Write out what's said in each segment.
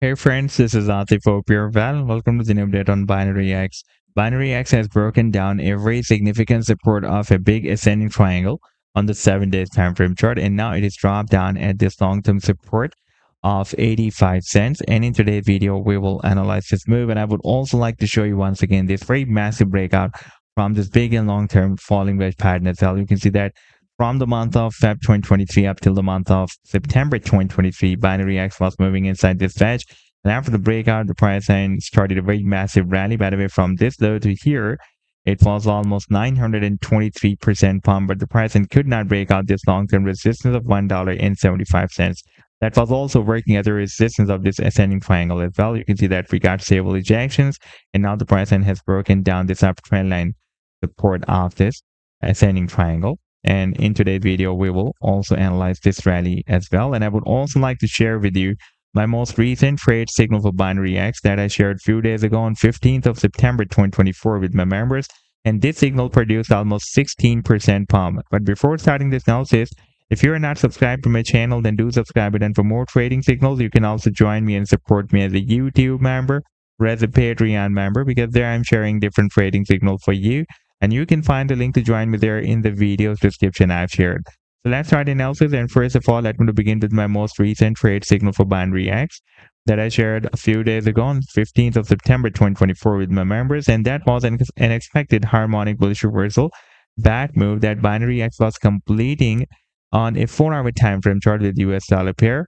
Hey friends, this is Arty Poppier Val and welcome to the new update on Binary X. Binary X has broken down every significant support of a big ascending triangle on the 7-day time frame chart, and now it is dropped down at this long-term support of 85 cents, and in today's video we will analyze this move. And I would also like to show you once again this very massive breakout from this big and long-term falling wedge pattern as well. You can see that from the month of Feb 2023 up till the month of September 2023, Binary X was moving inside this wedge. And after the breakout, the price started a very massive rally. By the way, from this low to here, it was almost 923% pump, but the price could not break out this long-term resistance of $1.75. That was also working as a resistance of this ascending triangle as well. You can see that we got stable ejections, and now the price has broken down this uptrend line support of this ascending triangle. And in today's video, we will also analyze this rally as well. And I would also like to share with you my most recent trade signal for Binary X that I shared a few days ago on 15th of September 2024 with my members. And this signal produced almost 16% pump. But before starting this analysis, if you are not subscribed to my channel, then do subscribe it. And for more trading signals, you can also join me and support me as a YouTube member or as a Patreon member, because there I'm sharing different trading signals for you. And you can find the link to join me there in the video's description I've shared. So let's start the analysis. And first of all, let me begin with my most recent trade signal for Binary X that I shared a few days ago on 15th of September 2024 with my members. And that was an expected harmonic bullish reversal back move that Binary X was completing on a 4-hour time frame chart with US dollar pair.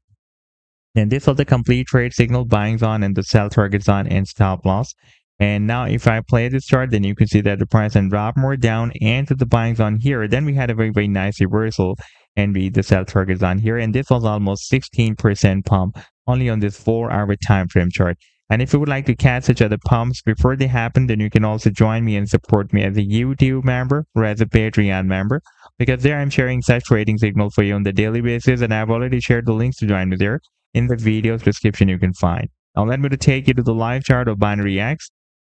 And this was the complete trade signal, buying zone and the sell target zone and stop loss. And now if I play this chart, then you can see that the price dropped more down and to the buying zone here. Then we had a very, very nice reversal and the sell targets on here. And this was almost 16% pump only on this 4-hour time frame chart. And if you would like to catch such other pumps before they happen, then you can also join me and support me as a YouTube member or as a Patreon member, because there I'm sharing such trading signals for you on the daily basis. And I've already shared the links to join me there in the video's description you can find. Now let me take you to the live chart of Binary X.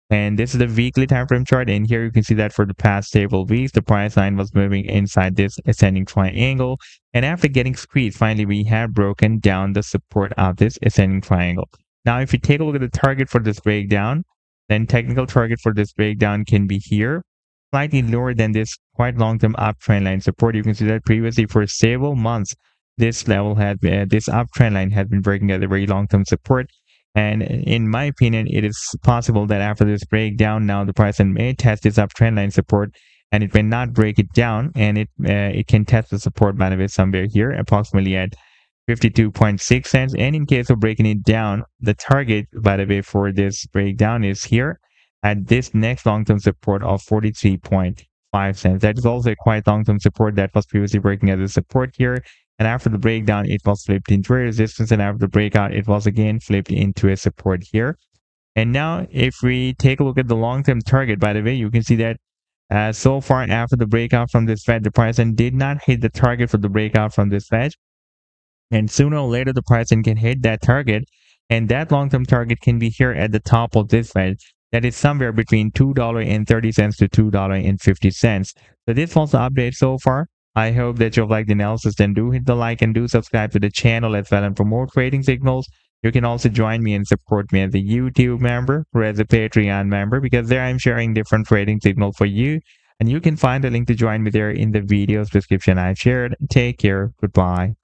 And this is the weekly time frame chart, and here you can see that for the past several weeks the price was moving inside this ascending triangle, and after getting squeezed, finally we have broken down the support of this ascending triangle. Now if you take a look at the target for this breakdown, then technical target for this breakdown can be here, slightly lower than this quite long-term uptrend line support. You can see that previously for several months this level had this uptrend line had been breaking at a very long-term support. And in my opinion, it is possible that after this breakdown, now the price may test this uptrend line support, and it may not break it down, and it can test the support, by the way, somewhere here, approximately at 52.6 cents. And in case of breaking it down, the target, by the way, for this breakdown is here at this next long-term support of 43.5 cents. That is also a quite long-term support that was previously breaking as a support here. And after the breakdown, it was flipped into a resistance. And after the breakout, it was again flipped into a support here. And now, if we take a look at the long-term target, by the way, you can see that so far after the breakout from this wedge, the price did not hit the target for the breakout from this wedge. And sooner or later, the price can hit that target. And that long-term target can be here at the top of this wedge. That is somewhere between $2.30 to $2.50. So this was the update so far. I hope that you've liked the analysis, then do hit the like and do subscribe to the channel as well. And for more trading signals, you can also join me and support me as a YouTube member or as a Patreon member, because there I'm sharing different trading signals for you. And you can find the link to join me there in the video's description I've shared. Take care. Goodbye.